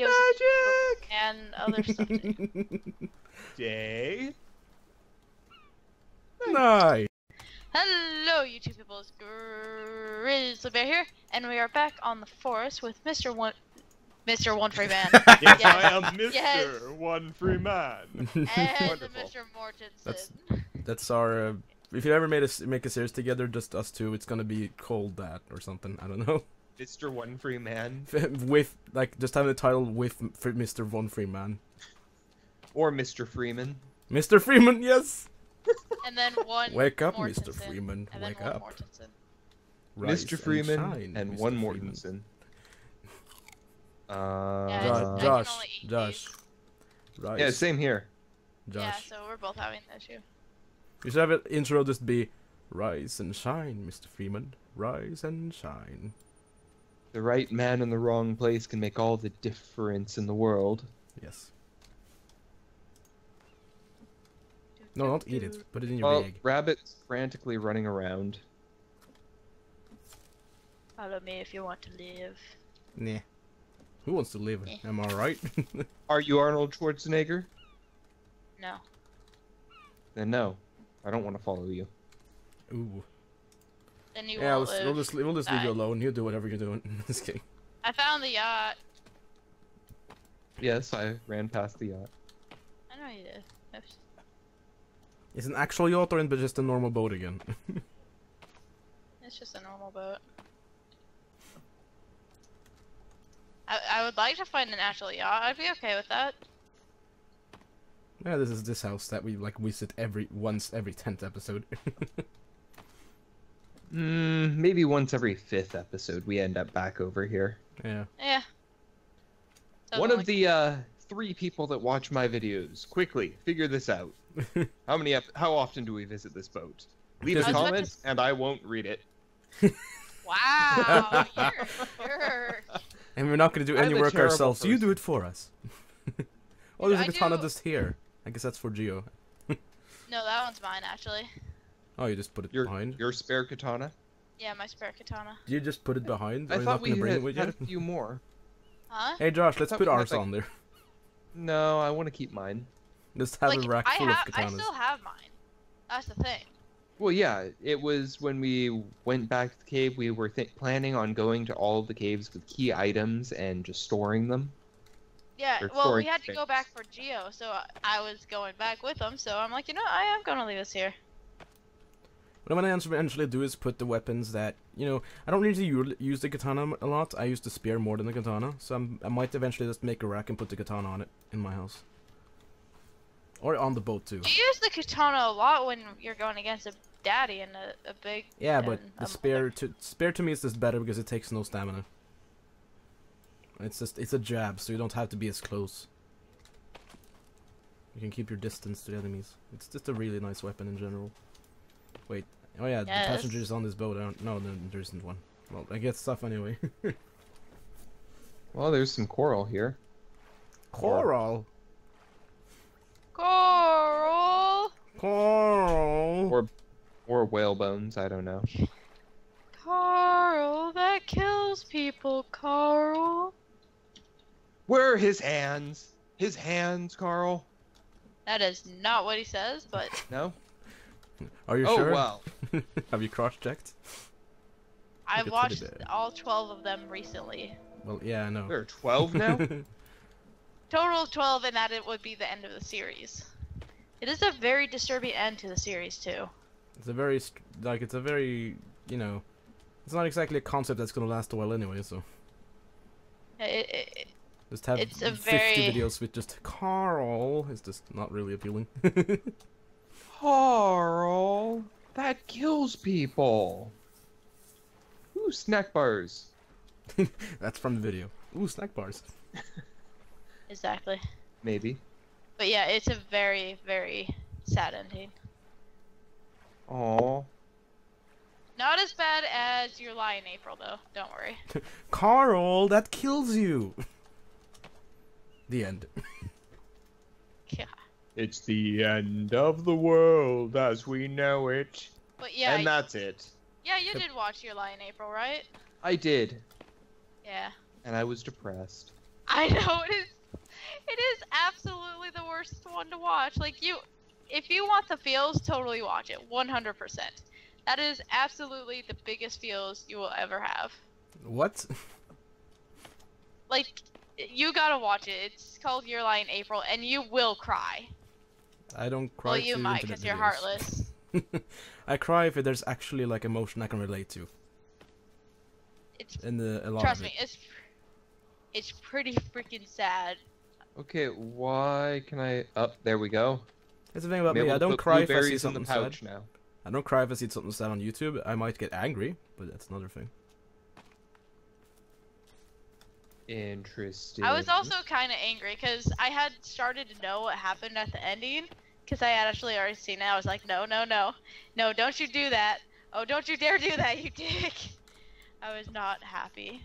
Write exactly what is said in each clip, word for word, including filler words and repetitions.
Magic! And other stuff. Yay! Nice! Hello, YouTube people. It's Grizz one y Bear here, and we are back on The Forest with Mister One... Mister one free man. Yes, yes, I am Mister Yes. one free man. And wonderful. Mister Mortensen. That's, that's our... Uh, if you ever made us make a series together, just us two, it's gonna be called that or something. I don't know. Mister one free man. With, like, just having the title with Mister one free man. Or Mister Freeman. Mister Freeman, yes! And then one Wake up, Mortensen, Mister Freeman. And Wake up. Mister Freeman and, shine, and Mister one Mortensen. Uh, yeah, Josh. Josh. Rice. Yeah, same here. Josh. Yeah, so we're both having an issue. You should have an intro just be, rise and shine, Mister Freeman. Rise and shine. The right man in the wrong place can make all the difference in the world. Yes. No, don't eat it. Put it in your well, bag. Rabbits frantically running around. Follow me if you want to live. Nah. Who wants to live? Yeah. Am I right? Are you Arnold Schwarzenegger? No. Then no. I don't want to follow you. Ooh. Then you yeah, won't we'll, live. We'll just, we'll just leave you alone. You do whatever you're doing. Just kidding. I found the yacht. Yes, I ran past the yacht. I know you did. Oops. It's an actual yacht or just a normal boat again? It's just a normal boat. I, I would like to find an actual yacht. I'd be okay with that. Yeah, this is this house that we like visit every once every tenth episode. mm, maybe once every fifth episode we end up back over here. Yeah. Yeah. Doesn't One of like the uh, three people that watch my videos, quickly figure this out. how many? How often do we visit this boat? Leave a comment, to... and I won't read it. Wow, you're a jerk. And we're not going to do any work ourselves, so you do it for us. Oh, there's a katana just here. I guess that's for Geo. No, that one's mine, actually. Oh, you just put it your, behind? Your spare katana? Yeah, my spare katana. You just put it behind? I thought we bring had, it with had you? a few more. Huh? Hey, Josh, let's put ours like... on there. No, I want to keep mine. Just have like, a rack I full have, of katanas. I still have mine. That's the thing. Well, yeah, it was when we went back to the cave, we were th planning on going to all of the caves with key items and just storing them. Yeah, or well, we had things. to go back for Geo, so I was going back with them, so I'm like, you know, I am going to leave this here. What I'm going to eventually do is put the weapons that, you know, I don't usually use the katana a lot. I use the spear more than the katana, so I'm, I might eventually just make a rack and put the katana on it in my house. Or on the boat, too. You use the katana a lot when you're going against a daddy and a, a big... Yeah, but the spear to, spear to me is just better because it takes no stamina. It's just it's a jab, so you don't have to be as close. You can keep your distance to the enemies. It's just a really nice weapon in general. Wait. Oh, yeah, yes. The passenger's on this boat. I don't, no, there isn't one. Well, I get stuff anyway. Well, there's some coral here. Coral? Coral. Coral. Or, or whale bones. I don't know. Carl, that kills people. Carl. Where are his hands? His hands, Carl. That is not what he says, but. No. Are you oh, sure? Oh well. Have you cross-checked? I watched all twelve of them recently. Well, yeah, I know. There are twelve now. Total of twelve, and that it would be the end of the series. It is a very disturbing end to the series, too. It's a very, like, it's a very, you know, it's not exactly a concept that's going to last a while anyway, so. It, it, just have it's a fifty very... videos with just Carl is just not really appealing. Carl, that kills people. Ooh, snack bars. That's from the video. Ooh, snack bars. Exactly. Maybe. But yeah, it's a very, very sad ending. Aww. Not as bad as your lie in April, though. Don't worry. Carl, that kills you! The end. Yeah. It's the end of the world as we know it. But yeah. And that's it. Yeah, you did watch your lie in April, right? I did. Yeah. And I was depressed. I know, it is, it is absolutely the worst one to watch. Like, you, if you want the feels, totally watch it, one hundred percent. That is absolutely the biggest feels you will ever have. What? Like, you gotta watch it. It's called Your Lie in April, and you will cry. I don't cry. Well, you might, because you're heartless. I cry if there's actually, like, emotion I can relate to. It's, and, uh, a lot trust of it. me, it's, it's pretty freaking sad. Okay, why can I... Oh, there we go. That's the thing about Maybe me, I don't cry if I see something sad. Now. I don't cry if I see something sad on YouTube. I might get angry, but that's another thing. Interesting. I was also kind of angry because I had started to know what happened at the ending because I had actually already seen it. I was like, no, no, no. No, don't you do that. Oh, don't you dare do that, you dick. I was not happy.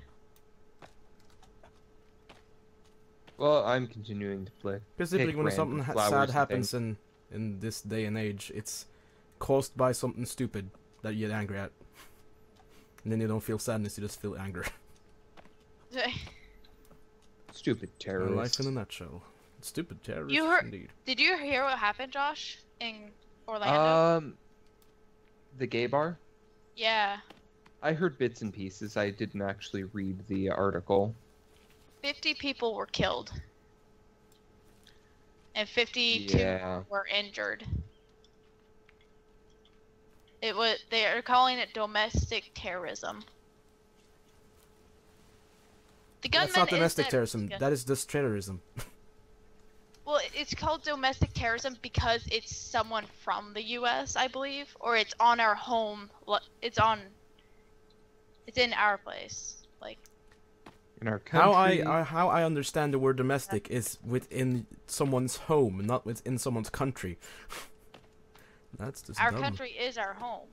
Well, I'm continuing to play. Specifically when something sad happens in, in this day and age, it's caused by something stupid that you get angry at. And then you don't feel sadness, you just feel anger. Stupid terrorist. Life in a nutshell. Stupid terrorist, you heard, indeed. Did you hear what happened, Josh, in Orlando? Um, the gay bar? Yeah. I heard bits and pieces. I didn't actually read the article. fifty people were killed. And fifty-two yeah. were injured. It was, they are calling it domestic terrorism. The That's not domestic terrorism. Gun. That is just terrorism. Well, it's called domestic terrorism because it's someone from the U S, I believe, or it's on our home. It's on. It's in our place, like. In our country. How I, I how I understand the word domestic yeah. is within someone's home, not within someone's country. That's just our dumb. country is our home.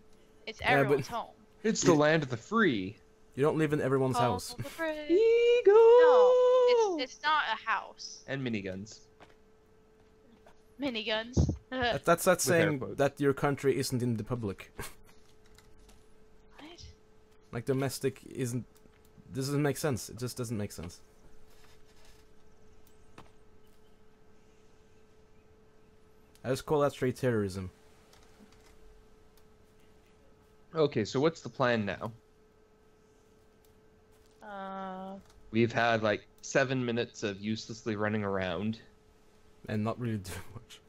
It's everyone's yeah, home. It's the land of the free. You don't live in everyone's Call house. Eagle! No, it's, it's not a house. And miniguns. Miniguns. that, that's that's saying that your country isn't in the public. What? Like domestic isn't. This doesn't make sense. It just doesn't make sense. I just call that straight terrorism. Okay, so what's the plan now? Uh, We've had like seven minutes of uselessly running around, and not really doing much.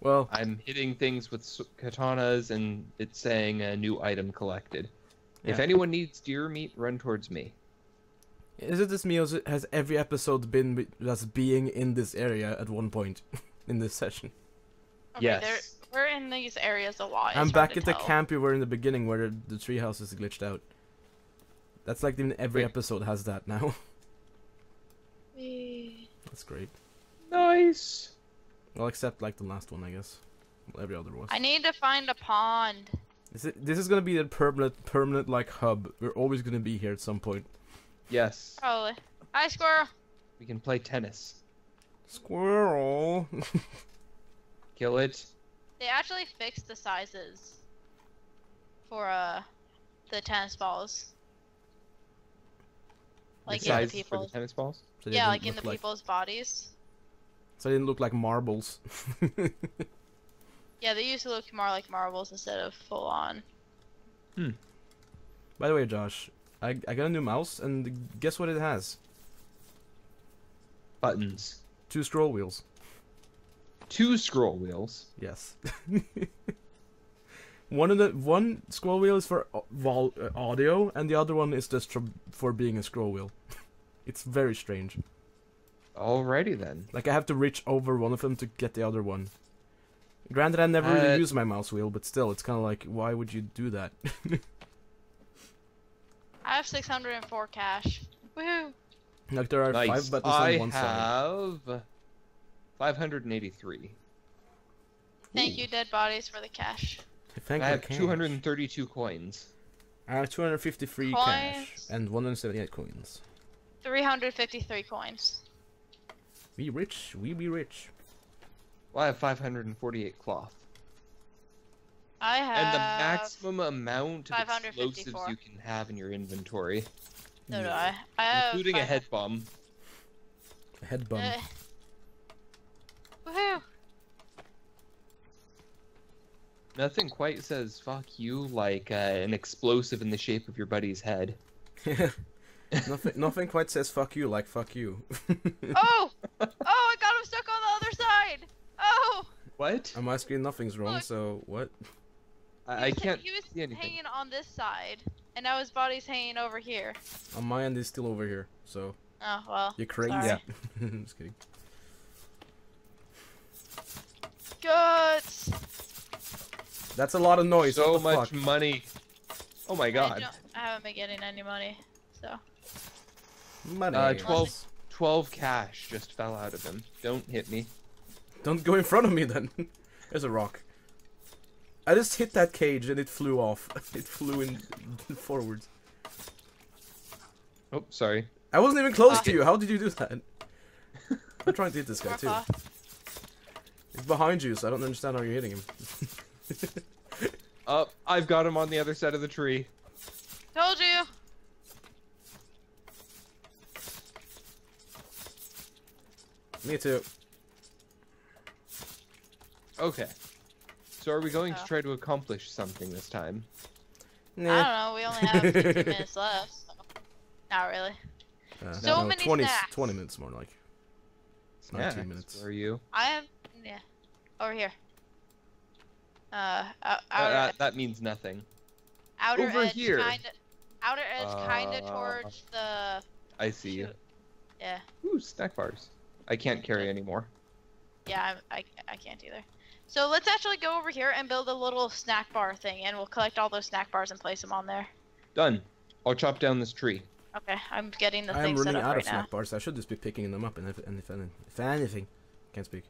Well, I'm hitting things with katanas, and it's saying a new item collected. Yeah. If anyone needs deer meat, run towards me. Is it just me, or has every episode been just being in this area at one point in this session? Okay, yes, we're in these areas a lot. I'm back at the camp we were in the beginning, where the treehouse is glitched out. That's like even every episode has that now. That's great. Nice. Well, except like the last one, I guess. Well, every other one. I need to find a pond. Is it, this is gonna be the permanent, permanent like hub. We're always gonna be here at some point. Yes. Probably. Hi, squirrel. We can play tennis. Squirrel. Kill it. They actually fixed the sizes for uh the tennis balls. Like in the people's the tennis balls? So yeah, like in the like... people's bodies. So they didn't look like marbles. Yeah, they used to look more like marbles instead of full on. Hmm. By the way, Josh, I I got a new mouse, and guess what it has? Buttons. Two scroll wheels. Two scroll wheels. Yes. One of the one scroll wheel is for vol uh, audio, and the other one is just for, for being a scroll wheel. It's very strange. Alrighty then. Like I have to reach over one of them to get the other one. Granted, I never uh, really use my mouse wheel, but still, it's kind of like, why would you do that? I have six hundred and four cash. Woohoo! Like there are nice. five buttons I on one side. I have five hundred eighty-three. Thank Ooh. you, Dead Bodies, for the cash. Thank I have cash. two hundred thirty-two coins. I have two hundred fifty-three coins. Cash and one hundred seventy-eight coins. three hundred fifty-three coins. We rich, we be rich. Well, I have five hundred forty-eight cloth. I have... And the maximum amount of explosives you can have in your inventory. No, no, I, I have... Including a head bomb. head bump. Uh, Woohoo! Nothing quite says "fuck you" like uh, an explosive in the shape of your buddy's head. nothing, nothing quite says "fuck you" like "fuck you." Oh! Oh! I got him stuck on the other side. Oh! What? On my screen, nothing's wrong. Look. So what? I, I can't. He was see anything. Hanging on this side, and now his body's hanging over here. On my end, he's still over here. So. Oh well. You're crazy. Sorry. Yeah. Just kidding. Guts. That's a lot of noise. So much fuck? money. Oh my god. I, don't, I haven't been getting any money, so. Money. Uh, twelve, twelve cash just fell out of him. Don't hit me. Don't go in front of me then. There's a rock. I just hit that cage and it flew off. It flew in forwards. Oh, sorry. I wasn't even close uh, to you. How did you do that? I'm trying to hit this guy too. He's behind you, so I don't understand how you're hitting him. Up! uh, I've got him on the other side of the tree. Told you. Me too. Okay. So are we going oh. to try to accomplish something this time? Nah. I don't know. We only have fifteen minutes left. So. Not really. Uh, so no, many twenty snacks. Twenty minutes more like. Snacks. Nineteen minutes. Where are you? I am. Yeah. Over here. Uh, uh, outer uh, that means nothing. Outer Over edge, here. Kinda, outer edge, uh, kinda towards the. I see Shoot. you. Yeah. Ooh, snack bars. I can't carry anymore. Yeah, I, I, I can't either. So let's actually go over here and build a little snack bar thing, and we'll collect all those snack bars and place them on there. Done. I'll chop down this tree. Okay, I'm getting the things set up right now. I'm running out of snack bars. I should just be picking them up, and if, and if, and if anything, can't speak.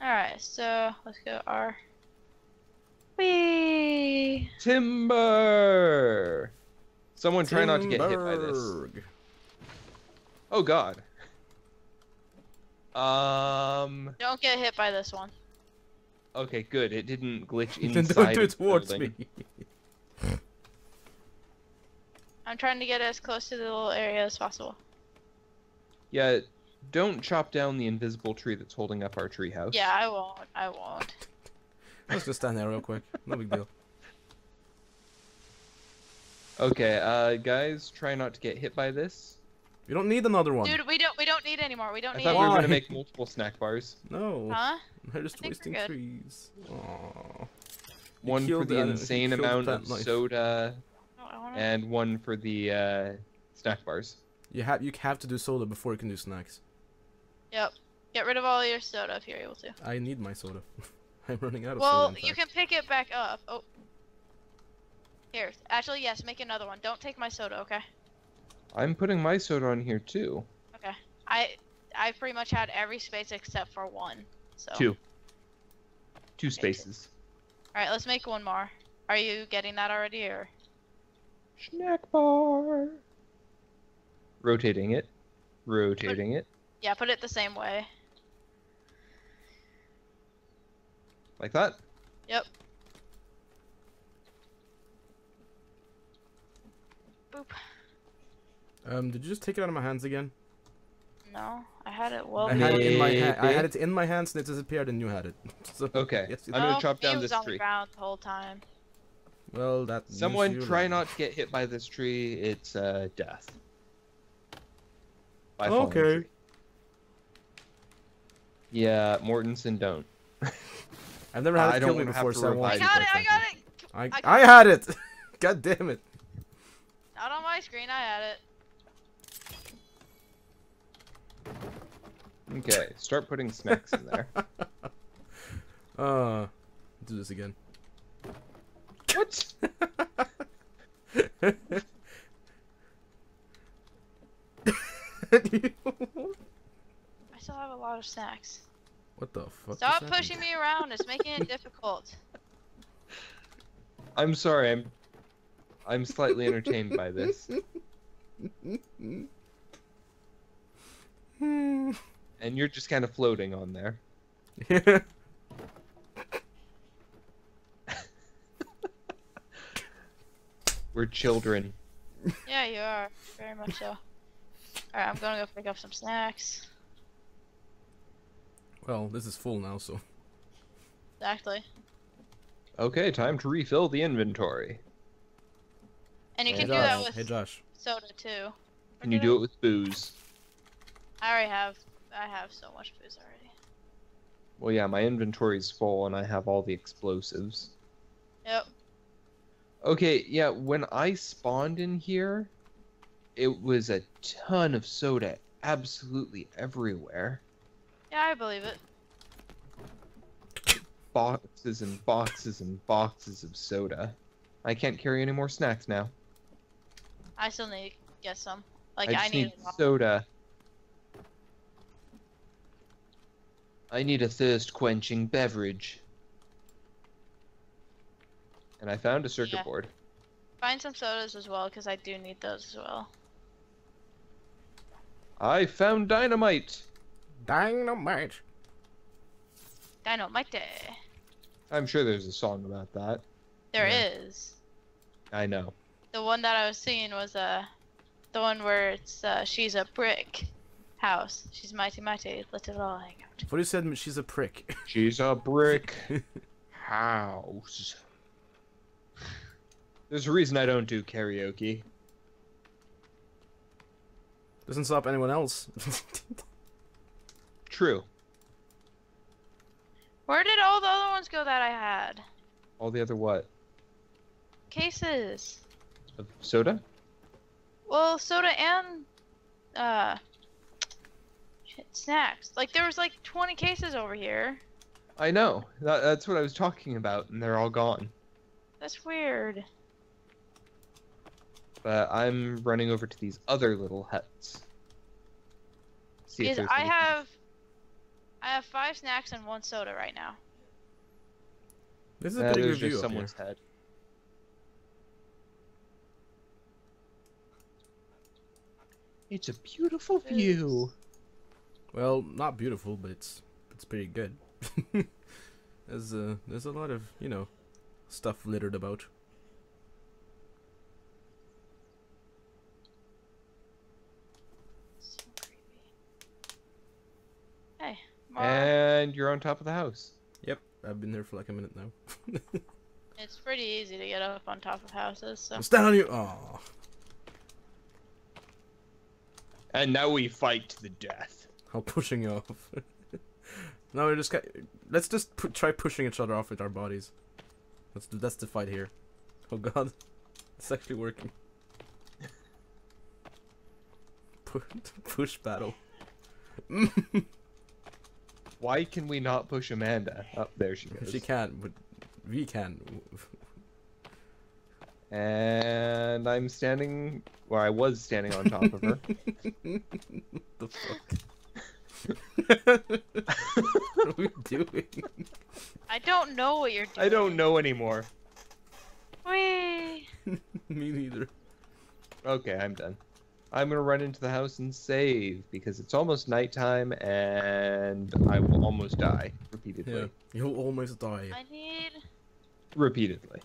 Alright, so let's go R. Whee! Timber! Someone Timberg. try not to get hit by this. Oh god. Um. Don't get hit by this one. Okay, good. It didn't glitch inside. Don't do it towards me. I'm trying to get as close to the little area as possible. Yeah. Don't chop down the invisible tree that's holding up our tree house. Yeah, I won't. I won't. Let's just stand there real quick. No big deal. Okay, uh, guys, try not to get hit by this. We don't need another one. Dude, we don't. We don't need anymore. We don't I need. I thought we were gonna make multiple snack bars. No. Huh? They're just wasting trees. Aww. One for the insane amount of soda, and one for the uh, snack bars. You have you have to do soda before you can do snacks. Yep. Get rid of all your soda if you're able to. I need my soda. I'm running out of well, soda. Well, you fact. can pick it back up. Oh. Here. Actually, yes. Make another one. Don't take my soda, okay? I'm putting my soda on here too. Okay. I I pretty much had every space except for one. So. Two. Two spaces. All right. Let's make one more. Are you getting that already, or? Snack bar. Rotating it. Rotating put, it. Yeah, put it the same way. Like that? Yep. Boop. Um, did you just take it out of my hands again? No, I had it well. I had it in my hand. I had it in my hands and it disappeared and you had it. So, okay. Yes, I'm gonna no, chop down this tree. It was on the ground the whole time. Well, that's Someone try right. not to get hit by this tree. It's uh death. Okay. Yeah, Mortensen, don't. I've never had it kill me before, so I got it, I got it! I, I, I had it! God damn it. Not on my screen, I had it. Okay, start putting snacks in there. Uh, do this again. What? I still have a lot of snacks. What the fuck? Stop pushing me around. It's making it difficult. I'm sorry. I'm I'm slightly entertained by this. And you're just kind of floating on there. Yeah. We're children. Yeah, you are. Very much so. Alright, I'm gonna go pick up some snacks. Well, this is full now, so... Exactly. Okay, time to refill the inventory. And you hey can Josh. do that with hey Josh. soda, too. Can you do it with booze? I already have... I have so much booze already. Well, yeah, my inventory's full, and I have all the explosives. Yep. Okay, yeah, when I spawned in here... it was a ton of soda absolutely everywhere. Yeah, I believe it. Boxes and boxes and boxes of soda. I can't carry any more snacks now. I still need to get some. Like, I, just I need, need a lot. soda. I need a thirst-quenching beverage. And I found a circuit yeah. board. Find some sodas as well, because I do need those as well. I found dynamite! Dynamite! Dynamite! I'm sure there's a song about that. There yeah. is. I know. The one that I was singing was uh, the one where it's uh, she's a brick house. She's mighty mighty, let it all hang out. What you said, she's a prick. She's a brick house. There's a reason I don't do karaoke. Doesn't stop anyone else. True. Where did all the other ones go that I had? All the other what? Cases. Of soda? Well, soda and... Uh... Shit, snacks. Like, there was like twenty cases over here. I know. That, that's what I was talking about, and they're all gone. That's weird. But I'm running over to these other little huts. See if I have, I have five snacks and one soda right now. This is a big review of someone's head. It's a beautiful view. Well, not beautiful, but it's it's pretty good. There's a there's a lot of you know stuff littered about. And you're on top of the house. Yep, I've been there for like a minute now. It's pretty easy to get up on top of houses, so... I'm standing on you! Aww. And now we fight to the death. I'm pushing off. No, we just got... Let's just pu try pushing each other off with our bodies. That's the, that's the fight here. Oh god. It's actually working. P push battle. Why can we not push Amanda? Oh, there she goes. She can't, but we can. And I'm standing, or I was standing on top of her. The fuck? What are we doing? I don't know what you're doing. I don't know anymore. Whee! Me neither. Okay, I'm done. I'm gonna run into the house and save because it's almost nighttime and I will almost die repeatedly. Yeah, you'll almost die. I need repeatedly.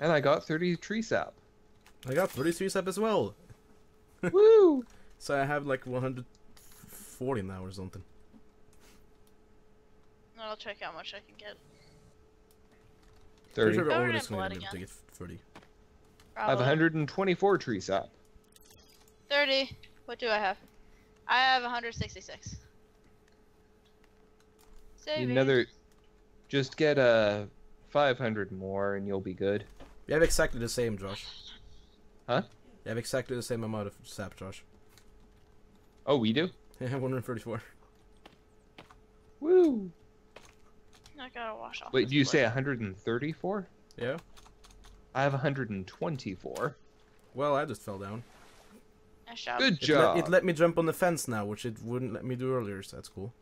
And I got thirty tree sap. I got thirty tree sap as well. Woo! So I have like one hundred forty now or something. I'll check how much I can get. thirty. Sure all just gonna be able to get thirty. I have one hundred twenty-four tree sap. thirty. What do I have? I have one hundred sixty-six. Save another. Just get a uh, five hundred more, and you'll be good. You have exactly the same, Josh. Huh? You have exactly the same amount of sap, Josh. Oh, we do. I have one hundred thirty-four. Woo! I gotta wash off. Wait, did you say one hundred thirty-four? Yeah. I have one hundred twenty-four. Well, I just fell down. Nice job. Good job. It let, it let me jump on the fence now, which it wouldn't let me do earlier, so that's cool.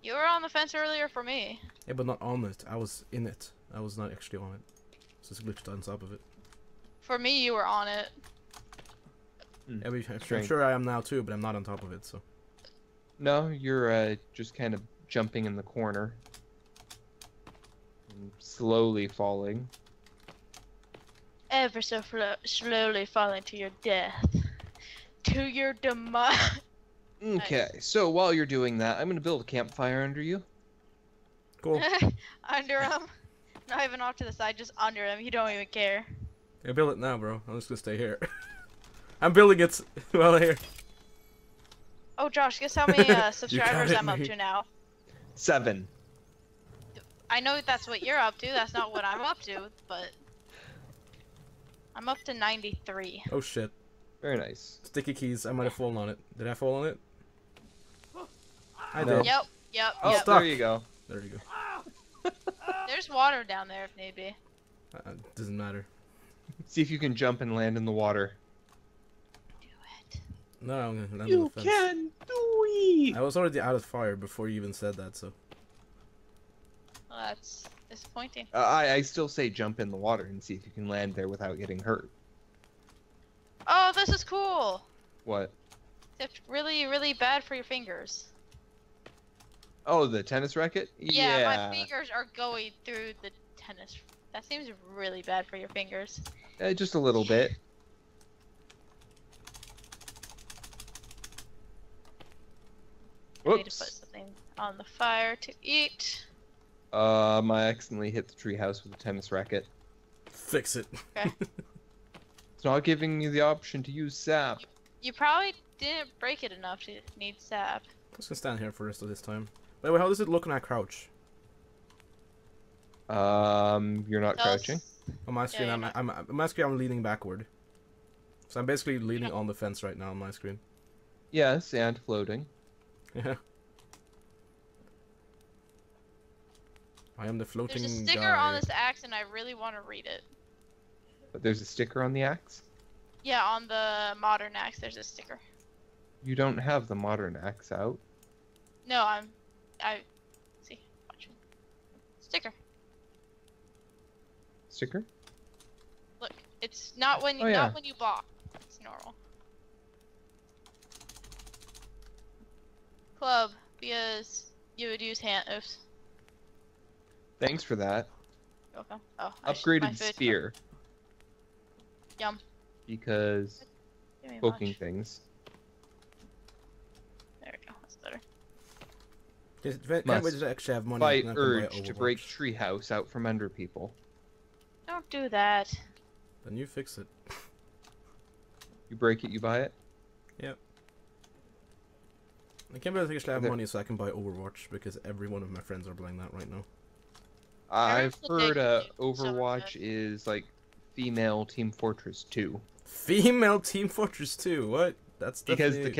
You were on the fence earlier for me. Yeah, but not on it. I was in it. I was not actually on it. So it's glitched on top of it. For me, you were on it. Mm. Yeah, but I'm sure, sure I am now too, but I'm not on top of it, so. No, you're uh, just kind of jumping in the corner. Slowly falling. ever so slowly falling to your death. To your demise. Okay, nice. So while you're doing that, I'm gonna build a campfire under you. Cool. Under him? Not even off to the side, just under him. You don't even care. Yeah, build it now, bro. I'm just gonna stay here. I'm building it well here. Oh, Josh, guess how many uh, subscribers I'm up to now? Seven. I know that's what you're up to. That's not what I'm up to, but I'm up to ninety-three. Oh shit. Very nice. Sticky keys. I might have fallen on it. Did I fall on it? I did. Yep. Yep. Yep. Oh, yep. There you go. There you go. There's water down there if need be. Uh, doesn't matter. See if you can jump and land in the water. Do it. No, I'm gonna land on the fence. You can do it. I was already out of fire before you even said that, so. Well, that's disappointing. Uh, I I still say jump in the water and see if you can land there without getting hurt. Oh, this is cool! What? It's really, really bad for your fingers. Oh, the tennis racket? Yeah, yeah, my fingers are going through the tennis. That seems really bad for your fingers. Uh, just a little bit. Whoops. I need to put something on the fire to eat. Um, I accidentally hit the treehouse with a tennis racket. Fix it. Okay. It's not giving you the option to use sap. You, you probably didn't break it enough to need sap. I'm just gonna stand here for the rest of this time. By the way, how does it look when I crouch? Um, you're not Those... crouching. On my screen, yeah, I'm, I'm, I'm, on my screen, I'm leaning backward. So I'm basically leaning on the fence right now on my screen. Yes, and floating. Yeah. I am the floating guy. There's a sticker guy. on this axe, and I really want to read it. But there's a sticker on the axe? Yeah, on the modern axe, there's a sticker. You don't have the modern axe out. No, I'm... I... See. Watch. Sticker. Sticker? Look, it's not when you, oh, yeah. not when you block. It's normal. Club, because you would use hand... Oops. Thanks for that. Okay. Oh, Upgraded spear. Club. Yum. Because poking things. There we go. That's better. Does, can't we just actually have money? Fight urge to break treehouse out from under people. Don't do that. Then you fix it. You break it, you buy it. Yep. I can't believe I actually have money, so I can buy Overwatch because every one of my friends are playing that right now. I've heard uh, Overwatch is like. Female Team Fortress two. Female Team Fortress two. What? That's definitely... because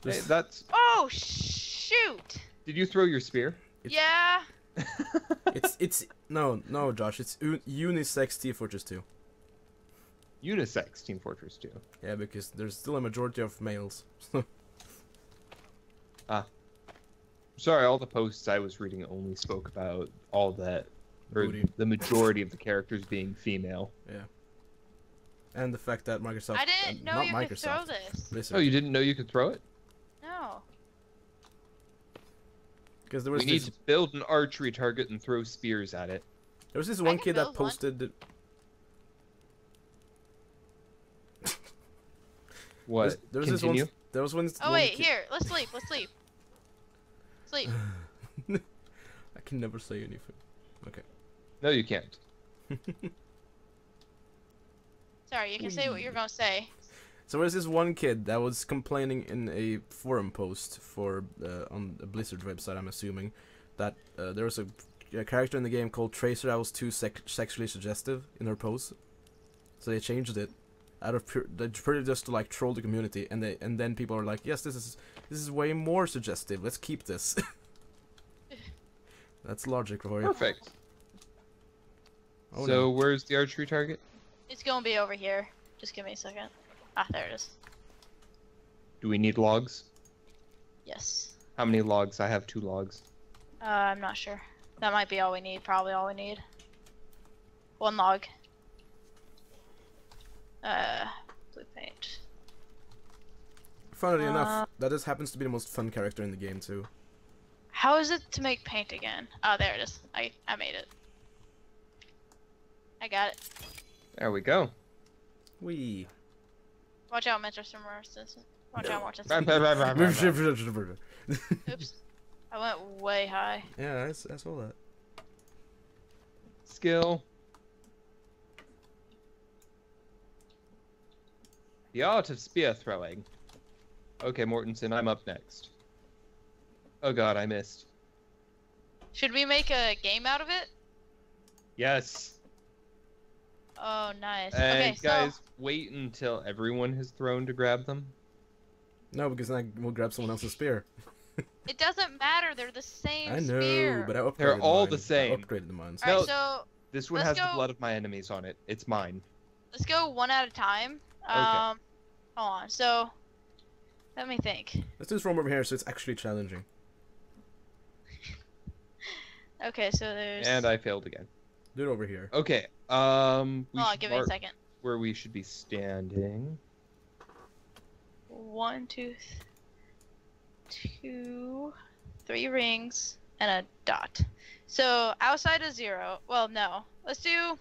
the kid. Hey, that's. Oh shoot! Did you throw your spear? It's... Yeah. it's it's no no Josh. It's unisex Team Fortress two. Unisex Team Fortress two. Yeah, because there's still a majority of males. Ah. Sorry, all the posts I was reading only spoke about all that. Or the majority of the characters being female. Yeah. And the fact that Microsoft. I didn't know you could throw this. Oh, you didn't know you could throw it? No. Because there was. We need to build an archery target and throw spears at it. There was this one kid that posted. What? There was this one. There was one. Oh wait, here. Let's sleep. Let's sleep. Sleep. I can never say anything. Okay. No, you can't. Sorry, you can say what you're gonna say. So there's this one kid that was complaining in a forum post for uh, on the Blizzard website, I'm assuming, that uh, there was a, a character in the game called Tracer that was too sec sexually suggestive in her pose. So they changed it out of pure, pure just to like troll the community, and they and then people are like, yes, this is this is way more suggestive. Let's keep this. That's logic for you. Perfect. Oh, so no. Where's the archery target? It's gonna be over here. Just give me a second. Ah, there it is. Do we need logs? Yes. How many logs? I have two logs. Uh, I'm not sure. That might be all we need. Probably all we need. One log. Uh, blue paint. Funnily uh, enough, that just happens to be the most fun character in the game too. How is it to make paint again? Oh, there it is. I I made it. I got it. There we go. Wee. Watch out, Mister Submersis. Watch out, watch out. Oops. I went way high. Yeah, I, I saw that. Skill. The art of spear throwing. Okay, Mortensen, I'm up next. Oh god, I missed. Should we make a game out of it? Yes. Oh, nice. And okay, guys, so... wait until everyone has thrown to grab them. No, because then I will grab someone else's spear. It doesn't matter. They're the same I know, spear. But I upgraded They're all mine. the same. I upgraded the mines. All right, no, so this one has go... the blood of my enemies on it. It's mine. Let's go one at a time. Okay. Um, hold on. So, let me think. Let's do this from over here so it's actually challenging. Okay, so there's... And I failed again. Do it over here. Okay, um... Hold on, give me a second. Where we should be standing. One, two... Two... Three rings and a dot. So, outside of zero... Well, no. Let's do...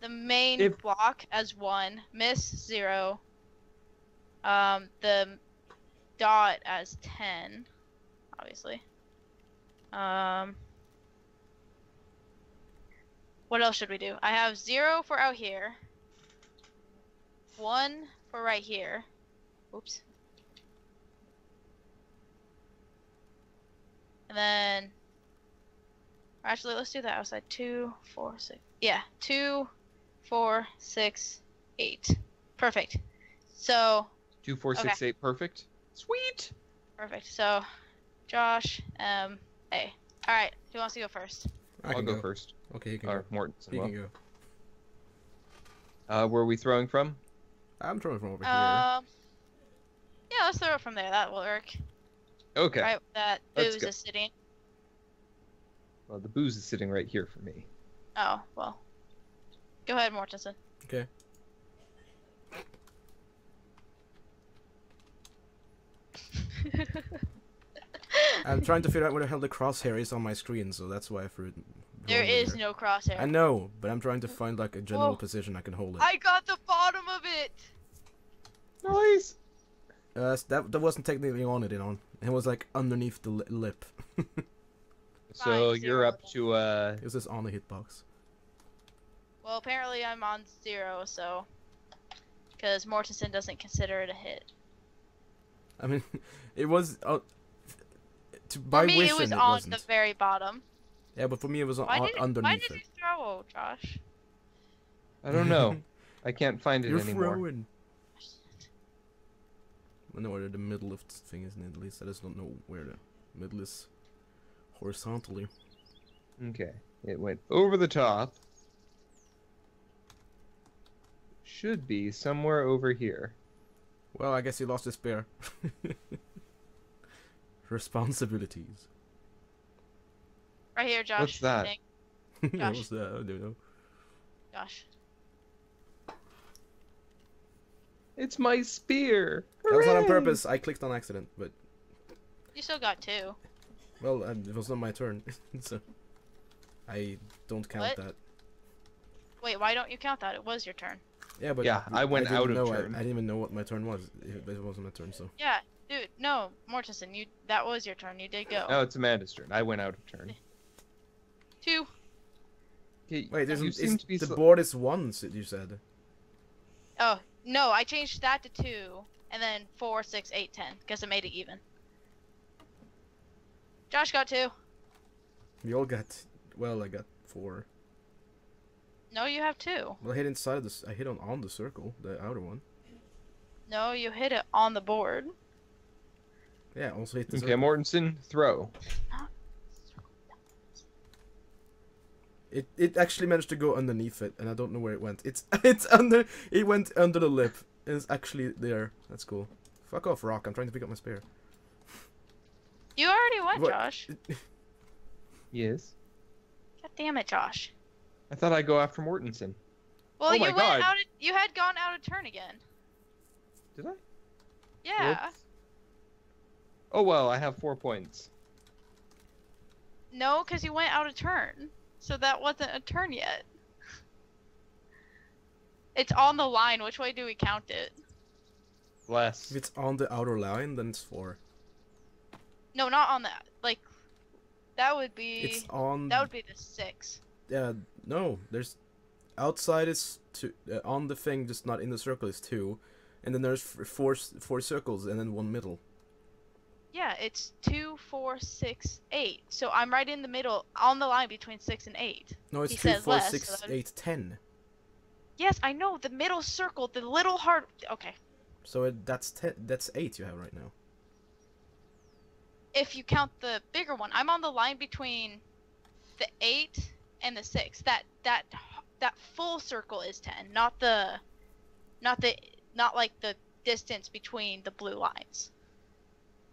The main if... block as one, miss zero, um, the dot as ten, obviously. Um, what else should we do? I have zero for out here, one for right here. Oops. And then, actually, let's do that outside. Two, four, six. Yeah, two. Four, six, eight. Perfect. So. Two, four, okay. six, eight. Perfect. Sweet. Perfect. So, Josh, um, hey. All right. Who wants to go first? I I'll go, go first. Okay, you can or, go. Mortensen, you well. can go. Uh, where are we throwing from? I'm throwing from over here. Um. Yeah, let's throw it from there. That will work. Okay. Right. That booze is sitting. Well, the booze is sitting right here for me. Oh well. Go ahead, Mortensen. Okay. I'm trying to figure out where the hell the crosshair is on my screen, so that's why I threw it. There is there. no crosshair. I know, but I'm trying to find like a general Whoa. position I can hold it. I got the bottom of it. Nice. Uh, that that wasn't technically on it, you know. It was like underneath the lip. So Fine, you're up to uh. Is this on the hitbox? Well, apparently I'm on zero, so... Because Mortensen doesn't consider it a hit. I mean, it was... Uh, to, by for me, wishing, it was it on wasn't. the very bottom. Yeah, but for me, it was why on, did it, underneath Why did it. you throw, Josh? I don't know. I can't find it You're anymore. You're throwing. I know where the middle of this thing is, at least I just don't know where the middle is horizontally. Okay, it went over the top. Should be somewhere over here. Well, I guess he lost his spear. Responsibilities. Right here, Josh. What's that? Josh. Yeah, what's that? I don't know. Josh. It's my spear. Hooray! That was not on purpose. I clicked on accident, but. You still got two. Well, um, it was not my turn, so I don't count what? that. Wait, why don't you count that? It was your turn. Yeah, but yeah, I went I out of know, turn. I, I didn't even know what my turn was. It, it wasn't my turn, so. Yeah, dude, no, Mortensen, you that was your turn. You did go. No, it's Amanda's turn. I went out of turn. Two. Okay, Wait, there's the be board is one. You said. Oh no, I changed that to two, and then four, six, eight, ten, because it made it even. Josh got two. We all got. Well, I got four. No, you have two. Well, I hit inside of this. I hit on on the circle, the outer one. No, you hit it on the board. Yeah, also hit the okay, circle. Mortensen, throw. It it actually managed to go underneath it, and I don't know where it went. It's it's under. It went under the lip, and it's actually there. That's cool. Fuck off, rock! I'm trying to pick up my spear. You already went, what? Josh. Yes. God damn it, Josh. I thought I'd go after Mortensen. Well, oh you went God. out. Of, you had gone out of turn again. Did I? Yeah. Oops. Oh well, I have four points. No, because you went out of turn, so that wasn't a turn yet. It's on the line. Which way do we count it? Less. If it's on the outer line, then it's four. No, not on that. Like, that would be... It's on... That would be the six. Yeah, no. There's... Outside is two. Uh, on the thing, just not in the circle, is two. And then there's four, four circles and then one middle. Yeah, it's two, four, six, eight. So I'm right in the middle, on the line between six and eight. No, it's he two, four, less, six, so would... eight, ten. Yes, I know the middle circle, the little heart. Okay. So it, that's ten. That's eight you have right now. If you count the bigger one, I'm on the line between the eight and the six. That that that full circle is ten, not the, not the, not like the distance between the blue lines.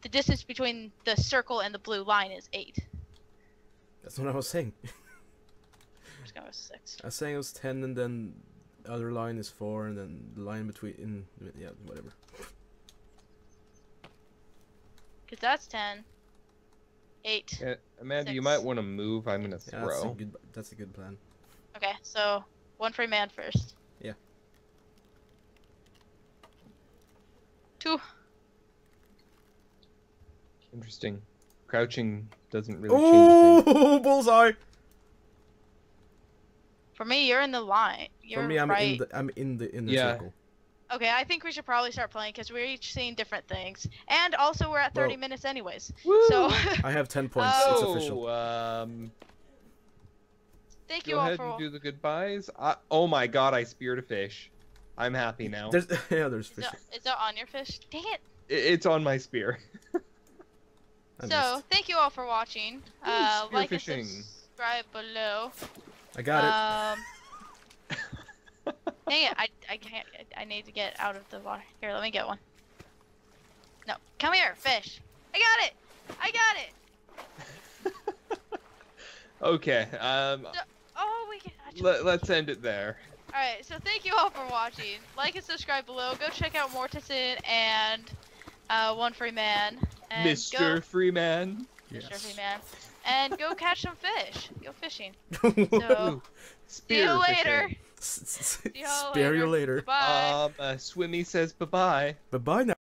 The distance between the circle and the blue line is eight. That's what I was saying. I was going with six. I was saying it was ten, and then the other line is four, and then the line between... In, yeah, whatever. Because that's ten. eight. Yeah, Amanda, six. You might want to move. I'm going to throw. Yeah, that's, a good, that's a good plan. Okay, so one free man first. Yeah. Two. Interesting. Crouching doesn't really Ooh, change things. Bullseye! For me, you're in the line. You're For me, I'm right. in the I'm in the inner yeah. circle. Okay, I think we should probably start playing because we're each seeing different things, and also we're at thirty Whoa. minutes anyways. Woo. So I have ten points. Oh, it's official. Um, Thank go you all ahead for and do the goodbyes. I, oh my God, I speared a fish. I'm happy now. There's, yeah, there's fish. Is that, is that on your fish? Dang it! it it's on my spear. I so, missed. Thank you all for watching. Ooh, uh, like fishing. and subscribe below. I got um, it. Dang it, I, I can't, I need to get out of the water. Here, let me get one. No, come here, fish. I got it! I got it! Okay, um... So, oh, we can... Let, let's end it there. Alright, so thank you all for watching. Like and subscribe below. Go check out Mortensen and uh, One Free Man. And Mister Go... Free Man. Yes. Mister Free Man. And go catch some fish. Go fishing. So, see you later. See you later. Spare you later. Bye. Um, uh, Swimmy says bye bye. Bye bye now.